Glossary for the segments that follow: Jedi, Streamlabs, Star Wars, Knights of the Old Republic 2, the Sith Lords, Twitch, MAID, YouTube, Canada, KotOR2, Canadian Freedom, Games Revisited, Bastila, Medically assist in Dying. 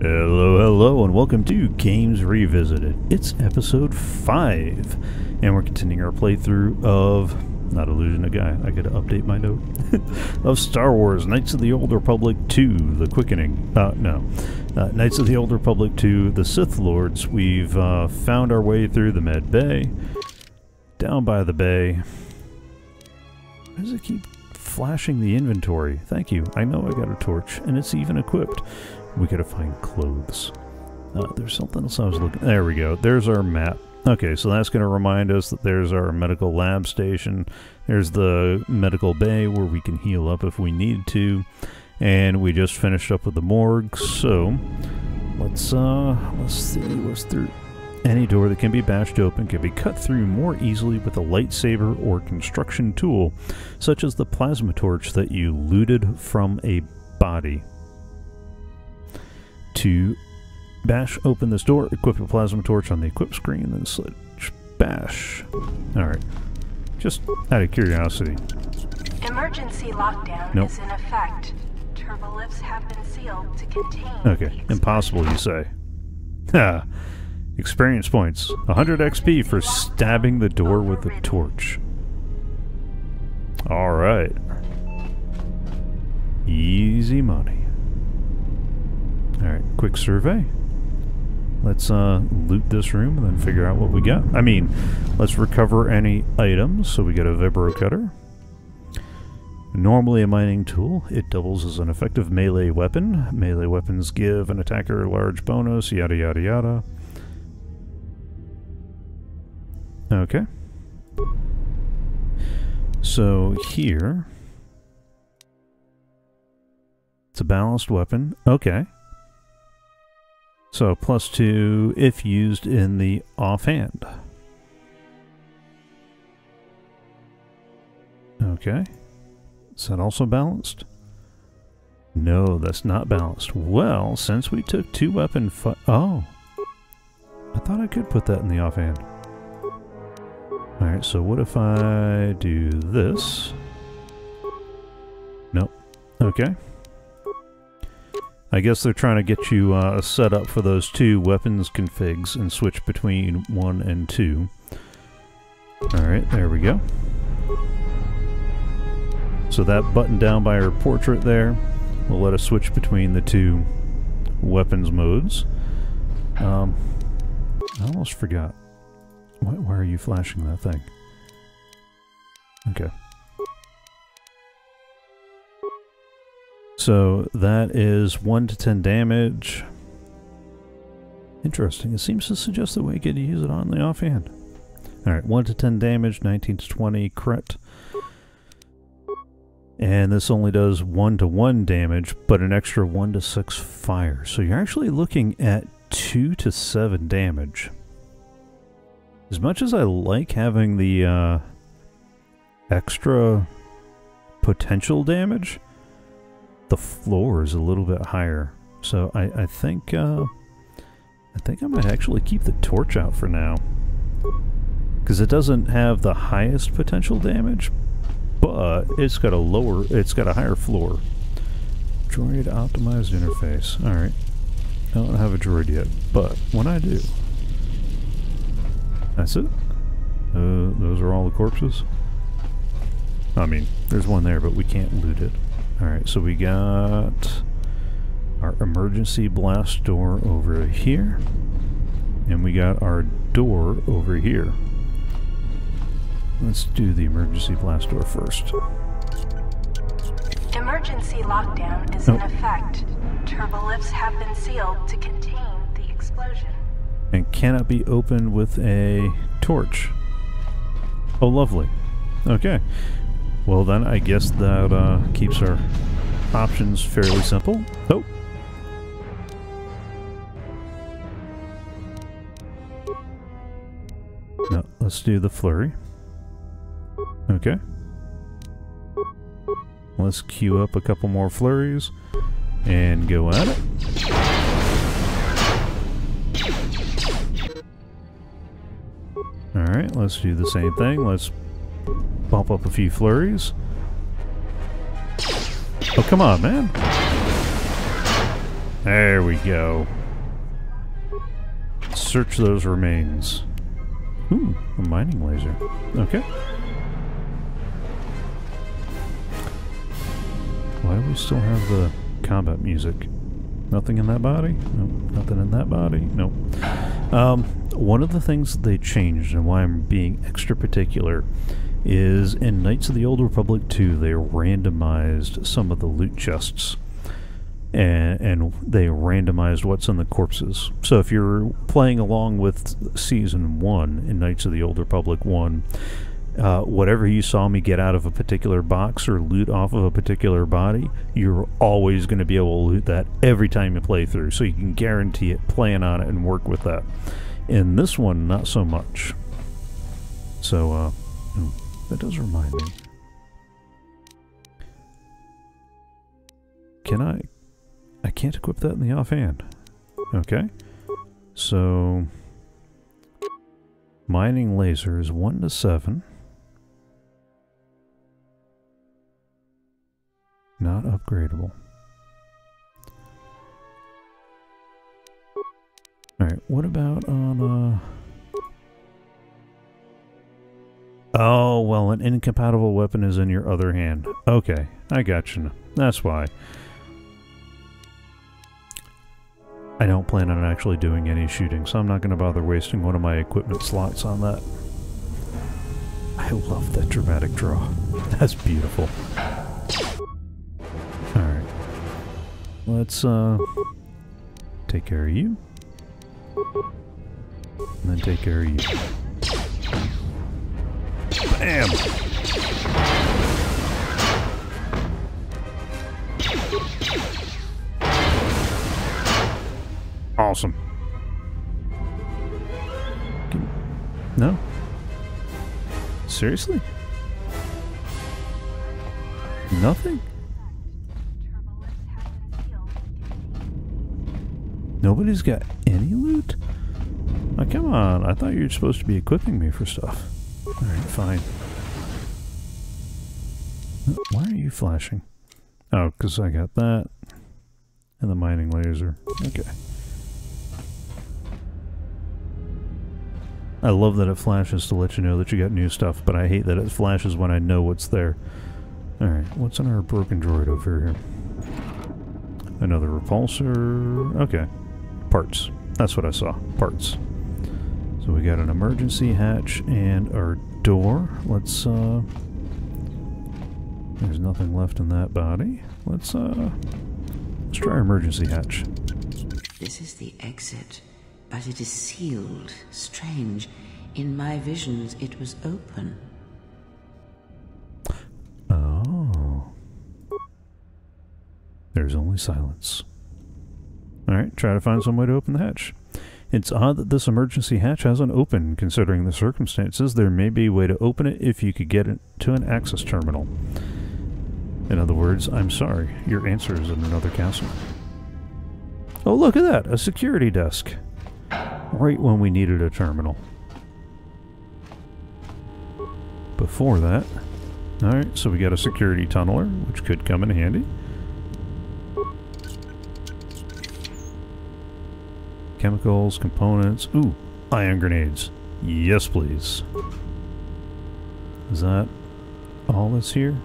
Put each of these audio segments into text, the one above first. Hello, hello, and welcome to Games Revisited. It's episode 5, and we're continuing our playthrough of, not illusion a guy, I gotta update my note, of Star Wars, Knights of the Old Republic 2, The Quickening, Knights of the Old Republic 2, The Sith Lords. We've found our way through the Med Bay, down by the bay. Why does it keep flashing the inventory? Thank you, I know I got a torch, and it's even equipped. We gotta find clothes. There's something else I was looking... There we go. There's our map. Okay, so that's gonna remind us that there's our medical lab station. There's the medical bay where we can heal up if we need to. And we just finished up with the morgue, so... Let's see what's through. Any door that can be bashed open can be cut through more easily with a lightsaber or construction tool, such as the plasma torch that you looted from a body. To bash open this door, equip a plasma torch on the equip screen, then slash bash. Alright. Just out of curiosity. Emergency lockdown is in effect. Turbolifts have been sealed to contain... Okay. Impossible, you say. Ha! Experience points. 100 XP for stabbing the door with a torch. Alright. Easy money. Alright, quick survey. Let's loot this room and then figure out what we got. I mean, let's recover any items. So we got a vibro cutter. Normally a mining tool. It doubles as an effective melee weapon. Melee weapons give an attacker a large bonus, yada yada yada. Okay. So here... It's a balanced weapon. Okay. So, +2 if used in the offhand. Okay. Is that also balanced? No, that's not balanced. Well, since we took two weapon oh! I thought I could put that in the offhand. Alright, so what if I do this? Nope. Okay. I guess they're trying to get you set up for those two weapons configs and switch between 1 and 2. Alright, there we go. So that button down by her portrait there will let us switch between the two weapons modes. I almost forgot. Why are you flashing that thing? Okay. So that is 1 to 10 damage. Interesting. It seems to suggest that we could use it on the offhand. Alright, 1 to 10 damage, 19 to 20 crit. And this only does 1 to 1 damage, but an extra 1 to 6 fire. So you're actually looking at 2 to 7 damage. As much as I like having the extra potential damage, the floor is a little bit higher, so I think I might actually keep the torch out for now, because it doesn't have the highest potential damage, but it's got a higher floor. Droid optimized interface. All right, I don't have a droid yet, but when I do, that's it. Those are all the corpses. I mean, there's one there, but we can't loot it. Alright, so we got our emergency blast door over here, and we got our door over here. Let's do the emergency blast door first. Emergency lockdown is in effect. Turbolifts have been sealed to contain the explosion. And cannot be opened with a torch. Oh, lovely. Okay. Well then, I guess that keeps our options fairly simple. Oh! No, let's do the flurry. Okay. Let's queue up a couple more flurries and go at it. Alright, let's do the same thing. Let's bump up a few flurries. Oh, come on, man. There we go. Search those remains. Ooh, a mining laser. Okay. Why do we still have the combat music? Nothing in that body? Nope. Nothing in that body? Nope. One of the things they changed, and why I'm being extra particular, is in Knights of the Old Republic 2, they randomized some of the loot chests. And they randomized what's in the corpses. So if you're playing along with Season 1 in Knights of the Old Republic 1, whatever you saw me get out of a particular box or loot off of a particular body, you're always going to be able to loot that every time you play through. So you can guarantee it, plan on it, and work with that. In this one, not so much. So, that does remind me. Can I can't equip that in the offhand. Okay. So, mining laser is 1 to 7. Not upgradable. Alright, what about on oh, well, an incompatible weapon is in your other hand. Okay, I gotcha. That's why. I don't plan on actually doing any shooting, so I'm not going to bother wasting one of my equipment slots on that. I love that dramatic draw. That's beautiful. Alright. Let's, take care of you. And then take care of you. Bam! Awesome. No? Seriously? Nothing? Nobody's got any loot? Oh, come on. I thought you were supposed to be equipping me for stuff. Alright, fine. Why are you flashing? Oh, because I got that. And the mining laser. Okay. I love that it flashes to let you know that you got new stuff, but I hate that it flashes when I know what's there. Alright, what's in our broken droid over here? Another repulsor... Okay. Parts. That's what I saw. Parts. So we got an emergency hatch and our door. Let's, there's nothing left in that body. Let's try our emergency hatch. This is the exit. But it is sealed. Strange. In my visions, it was open. Oh. There's only silence. Alright, try to find some way to open the hatch. It's odd that this emergency hatch hasn't opened, considering the circumstances. There may be a way to open it if you could get it to an access terminal. In other words, I'm sorry. Your answer is in another castle. Oh, look at that! A security desk! Right when we needed a terminal. Before that... Alright, so we got a security tunneler, which could come in handy. Chemicals, components... Ooh! Ion grenades! Yes, please! Is that all that's here?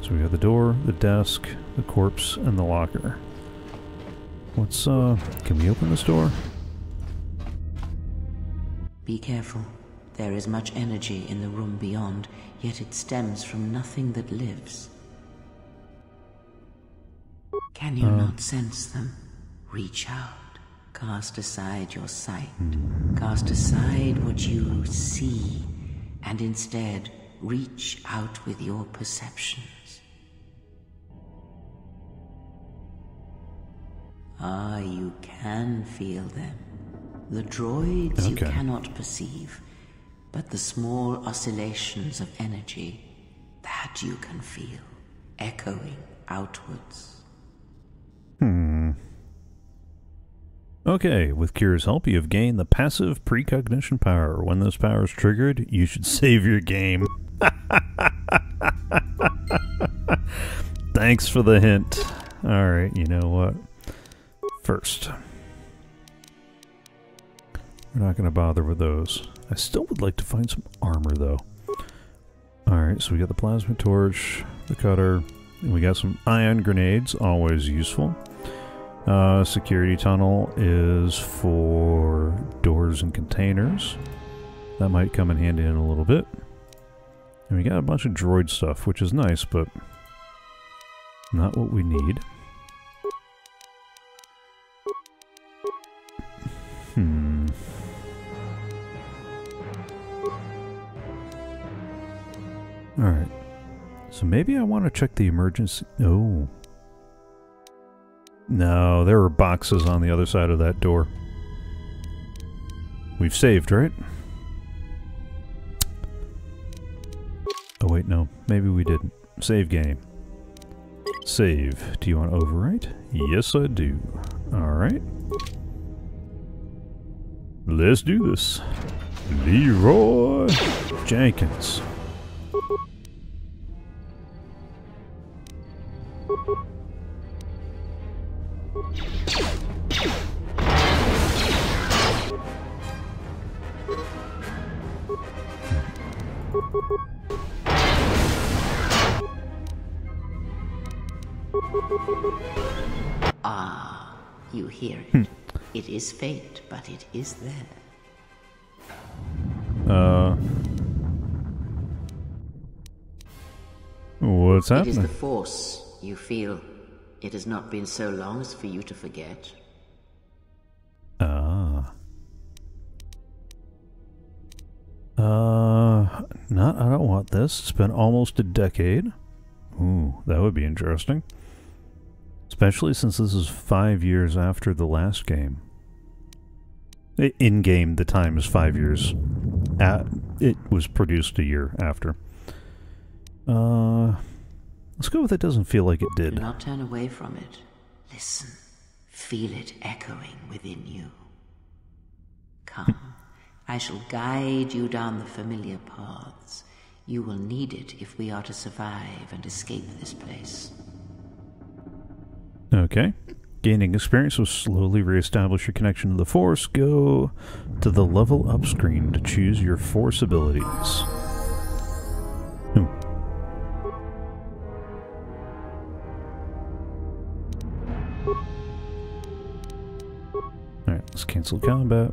So we got the door, the desk, the corpse, and the locker. What's, can we open this door? Be careful. There is much energy in the room beyond, yet it stems from nothing that lives. Can you not sense them? Reach out. Cast aside your sight. Cast aside what you see, and instead reach out with your perception. Ah, you can feel them. The droids you cannot perceive, but the small oscillations of energy, that you can feel, echoing outwards. Okay, with Kira's help, you have gained the passive precognition power. When this power is triggered, you should save your game. Thanks for the hint. Alright, you know what? First, we're not going to bother with those. I still would like to find some armor, though. Alright, so we got the plasma torch, the cutter, and we got some ion grenades, always useful. Security tunnel is for doors and containers. That might come in handy in a little bit. And we got a bunch of droid stuff, which is nice, but not what we need. Alright. So maybe I want to check the emergency... Oh. No, there were boxes on the other side of that door. We've saved, right? Oh wait, no. Maybe we didn't. Save game. Save. Do you want to overwrite? Yes, I do. Alright. Let's do this. Leroy Jenkins. Ah, you hear it. It is faint, but it is there. What's happening? It is the Force. You feel it has not been so long as for you to forget. Ah. Not. I don't want this. It's been almost a decade. Ooh, that would be interesting. Especially since this is 5 years after the last game. In-game, the time is 5 years. It was produced a year after. Let's go with it doesn't feel like it did. Do not turn away from it. Listen. Feel it echoing within you. Come. I shall guide you down the familiar paths. You will need it if we are to survive and escape this place. Okay. Gaining experience will slowly reestablish your connection to the Force. Go to the level up screen to choose your Force abilities. Alright, let's cancel combat.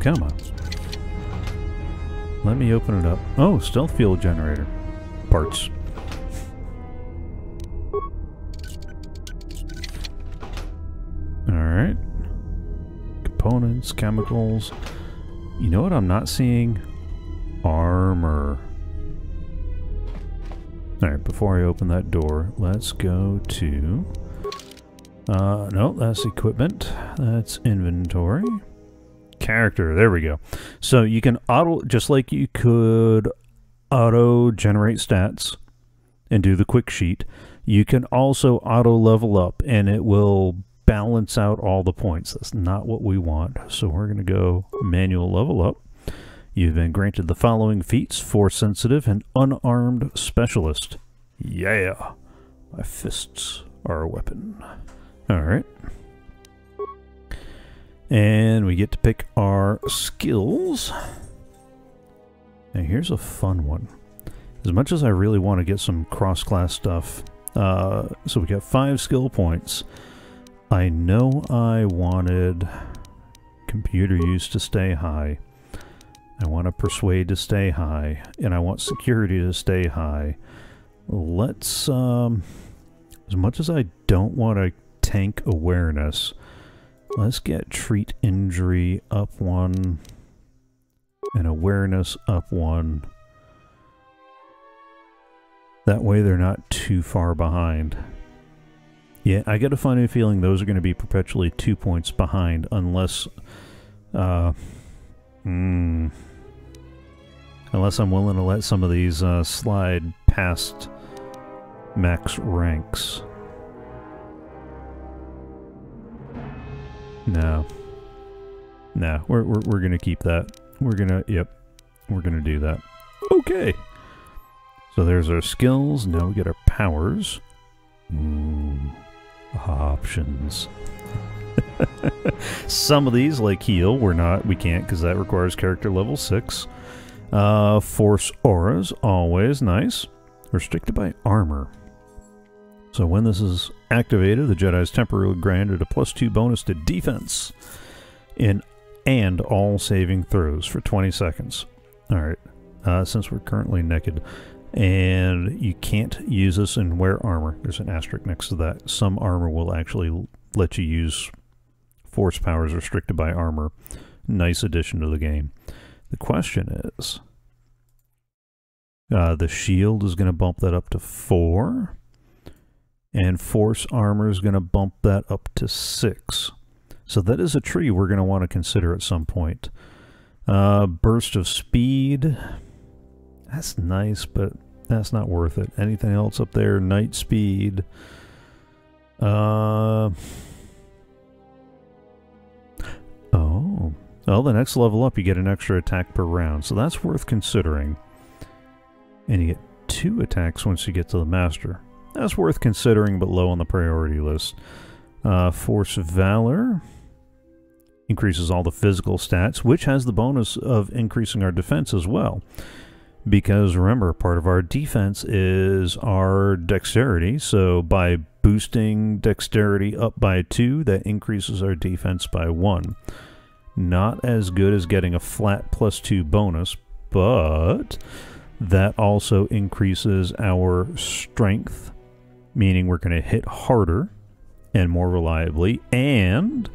Come on. Let me open it up. Oh, stealth fuel generator. Parts. Alright. Components, chemicals. You know what I'm not seeing? Armor. Alright, before I open that door, let's go to... no, that's equipment. That's inventory. Character, there we go. So you can auto, just like you could auto generate stats and do the quick sheet, you can also auto level up and it will balance out all the points. That's not what we want, so we're gonna go manual level up. You've been granted the following feats: Force sensitive and unarmed specialist. Yeah, my fists are a weapon. All right. And we get to pick our skills. Now here's a fun one. As much as I really want to get some cross-class stuff, so we got 5 skill points. I know I wanted computer use to stay high. I want to persuade to stay high, and I want security to stay high. Let's, as much as I don't want to tank awareness, let's get treat injury up 1 and awareness up 1. That way they're not too far behind. Yeah, I get a funny feeling those are going to be perpetually 2 points behind unless... unless I'm willing to let some of these slide past max ranks. No, we're gonna keep that. We're gonna, yep, we're gonna do that. Okay. So there's our skills. Now we get our powers. Options. Some of these, like heal, we can't, because that requires character level 6. Force auras, always nice. Restricted by armor. So when this is activated, the Jedi's temporarily granted a +2 bonus to defense and all saving throws for 20 seconds. Alright, since we're currently naked, and you can't use this and wear armor. There's an asterisk next to that. Some armor will actually let you use force powers restricted by armor. Nice addition to the game. The question is, the shield is going to bump that up to 4, and force armor is going to bump that up to 6. So that is a tree we're going to want to consider at some point. Burst of speed. That's nice, but that's not worth it. Anything else up there? Night speed. Oh. Well, the next level up, you get an extra attack per round, so that's worth considering. And you get 2 attacks once you get to the master. That's worth considering, but low on the priority list. Force of Valor. Increases all the physical stats, which has the bonus of increasing our defense as well. Because remember, part of our defense is our dexterity, so by boosting dexterity up by 2, that increases our defense by 1. Not as good as getting a flat +2 bonus, but that also increases our strength, meaning we're going to hit harder and more reliably, and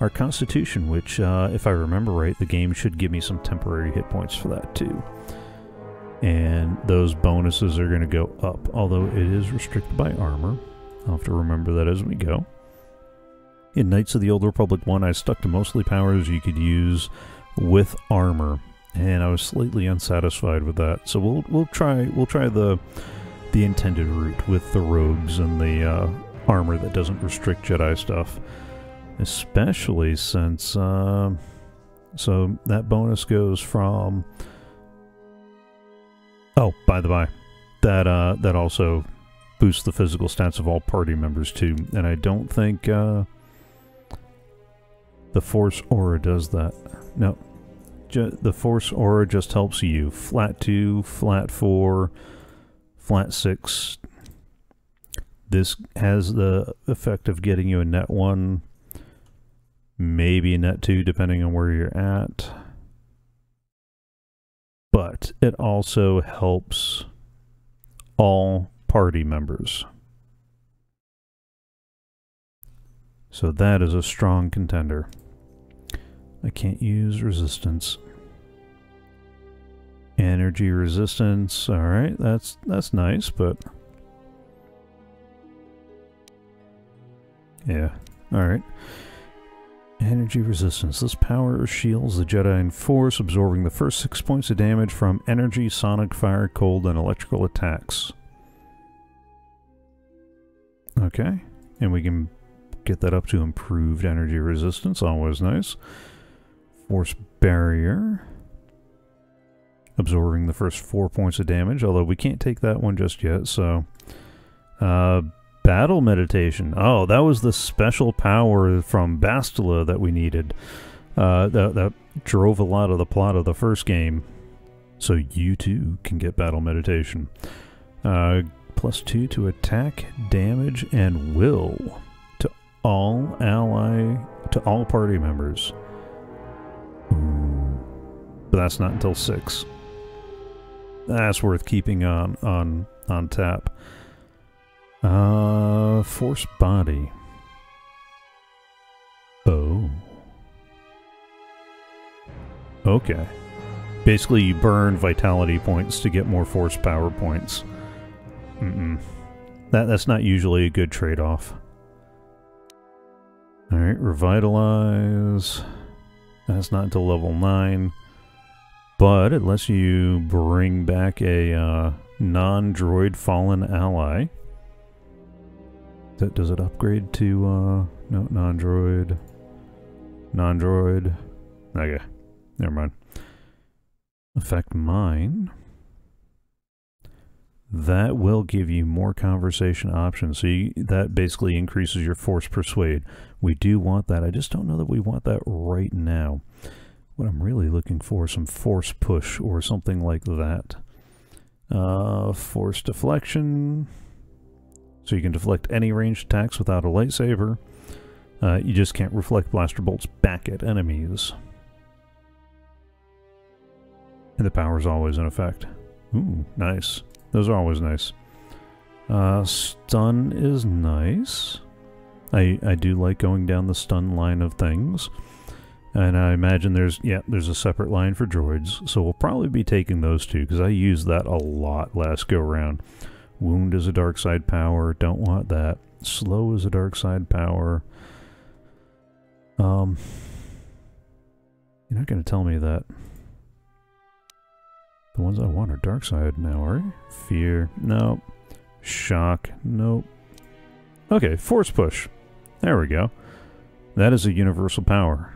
our constitution, which, if I remember right, the game should give me some temporary hit points for that too. And those bonuses are going to go up, although it is restricted by armor. I'll have to remember that as we go. In Knights of the Old Republic 1, I stuck to mostly powers you could use with armor, and I was slightly unsatisfied with that. So we'll try the intended route with the robes and the armor that doesn't restrict Jedi stuff, especially since so that bonus goes from. Oh, by the by, that that also boosts the physical stats of all party members too, and I don't think the Force Aura does that. No, the Force Aura just helps you. Flat 2, flat 4, flat 6. This has the effect of getting you a net 1, maybe a net 2, depending on where you're at. But it also helps all party members. So that is a strong contender. I can't use resistance. Energy resistance, alright, that's nice, but yeah, alright. Energy resistance. This power shields the Jedi in force, absorbing the first 6 points of damage from energy, sonic, fire, cold, and electrical attacks. Okay. And we can get that up to improved energy resistance. Always nice. Force barrier. Absorbing the first 4 points of damage, although we can't take that one just yet, so... Battle Meditation. Oh, that was the special power from Bastila that we needed. That drove a lot of the plot of the first game. So you too can get Battle Meditation. +2 to attack, damage, and will to all party members. But that's not until 6. That's worth keeping on tap. Force body. Oh. Okay. Basically, you burn vitality points to get more force power points. That's not usually a good trade-off. Alright, revitalize. That's not until level 9. But it lets you bring back a non-droid fallen ally. Does it upgrade to, no, non-droid. Okay. Never mind. affect mine. That will give you more conversation options. So that basically increases your force persuade. We do want that. I just don't know that we want that right now. What I'm really looking for is some force push or something like that. Force deflection. So you can deflect any ranged attacks without a lightsaber. You just can't reflect blaster bolts back at enemies. And the power's always in effect. Ooh, nice. Those are always nice. Stun is nice. I do like going down the stun line of things. And I imagine there's a separate line for droids. So we'll probably be taking those two, because I used that a lot last go round. Wound is a dark side power. Don't want that. Slow is a dark side power. You're not going to tell me that. The ones I want are dark side now, are you? Fear. Nope. Shock. Nope. Okay, force push. There we go. That is a universal power.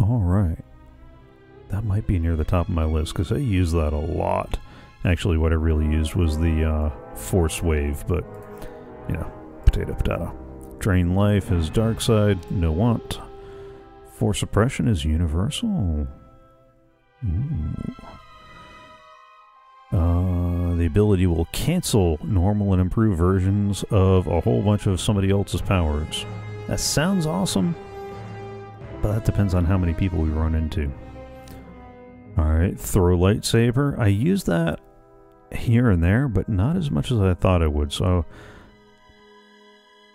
Alright. That might be near the top of my list, because I use that a lot. Actually, what I really used was the force wave, but, you know, potato, potato. Drain life is dark side. No want. Force suppression is universal. Ooh. The ability will cancel normal and improved versions of a whole bunch of somebody else's powers. That sounds awesome, but that depends on how many people we run into. Alright, throw lightsaber. I use that here and there, but not as much as I thought I would, so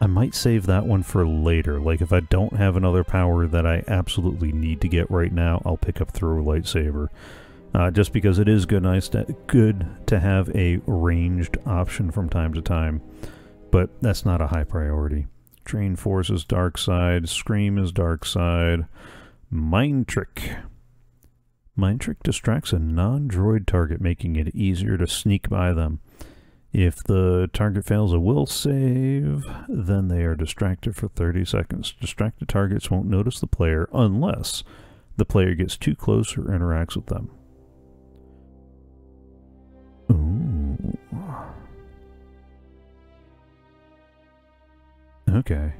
I might save that one for later. Like, if I don't have another power that I absolutely need to get right now, I'll pick up throw lightsaber. Just because it is good to have a ranged option from time to time. But that's not a high priority. Drain force is dark side. Scream is dark side. Mind trick. Mind trick distracts a non-droid target, making it easier to sneak by them. If the target fails a will save, then they are distracted for 30 seconds. Distracted targets won't notice the player unless the player gets too close or interacts with them. Ooh. Okay.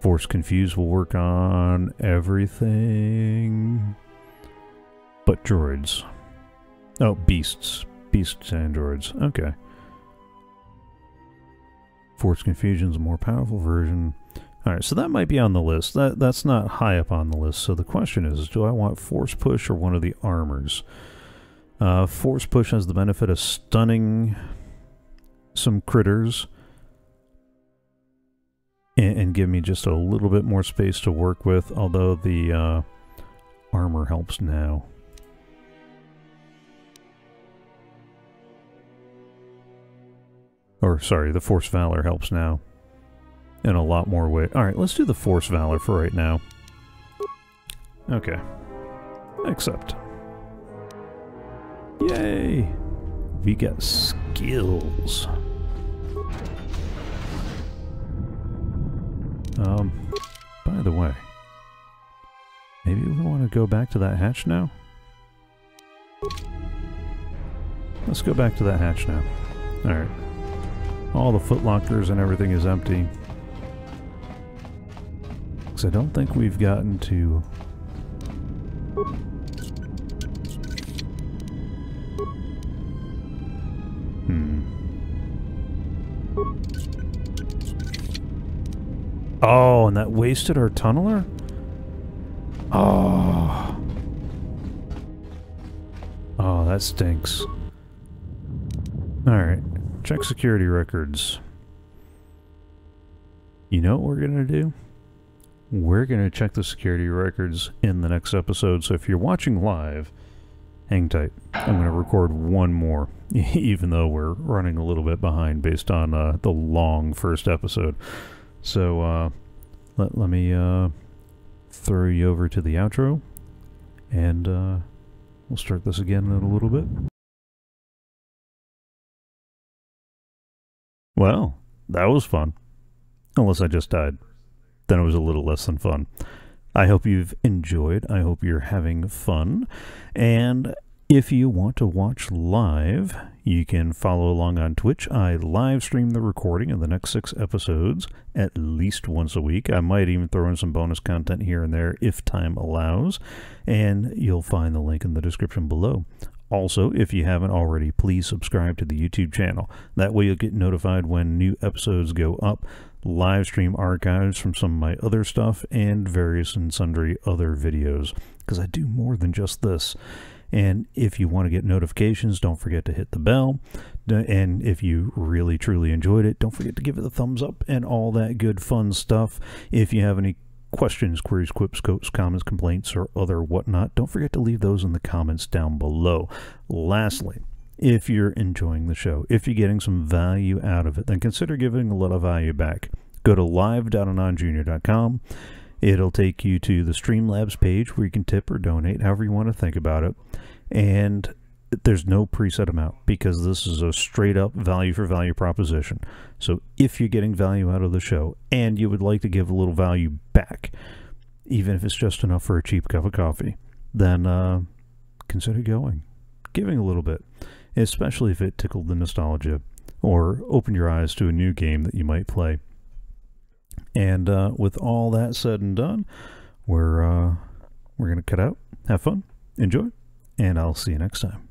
Force confuse will work on everything but droids. Oh, beasts. Beasts and droids. Okay. Force Confusion's a more powerful version. Alright, so that might be on the list. That's not high up on the list, so the question is, do I want Force Push or one of the armors? Force Push has the benefit of stunning some critters and give me just a little bit more space to work with, although the armor helps now. Or, sorry, the Force Valor helps now. In a lot more way. Alright, let's do the Force Valor for right now. Okay. Accept. Yay! We got skills. By the way, maybe we want to go back to that hatch now? Let's go back to that hatch now. Alright. All the footlockers and everything is empty. Because I don't think we've gotten to... Oh, and that wasted our tunneler? Oh. Oh, that stinks. Alright. Check security records. You know what we're going to do? We're going to check the security records in the next episode, so if you're watching live, hang tight. I'm going to record one more, even though we're running a little bit behind based on the long first episode. So let me throw you over to the outro, and we'll start this again in a little bit. Well, that was fun. Unless I just died. Then it was a little less than fun. I hope you've enjoyed. I hope you're having fun. And if you want to watch live, you can follow along on Twitch. I live stream the recording of the next 6 episodes at least once a week. I might even throw in some bonus content here and there if time allows. And you'll find the link in the description below. Also, if you haven't already, please subscribe to the YouTube channel. That way you'll get notified when new episodes go up, live stream archives from some of my other stuff, and various and sundry other videos, because I do more than just this. And if you want to get notifications, don't forget to hit the bell. And if you really, truly enjoyed it, don't forget to give it a thumbs up and all that good fun stuff. If you have any questions, queries, quips, quotes, comments, complaints, or other whatnot, don't forget to leave those in the comments down below. Lastly, if you're enjoying the show, if you're getting some value out of it, then consider giving a lot of value back. Go to live.anonjr.com. It'll take you to the Streamlabs page where you can tip or donate, however you want to think about it. And there's no preset amount because this is a straight up value for value proposition. So if you're getting value out of the show and you would like to give a little value back, even if it's just enough for a cheap cup of coffee, then consider giving a little bit, especially if it tickled the nostalgia or opened your eyes to a new game that you might play. And with all that said and done, we're gonna cut out. Have fun, enjoy, and I'll see you next time.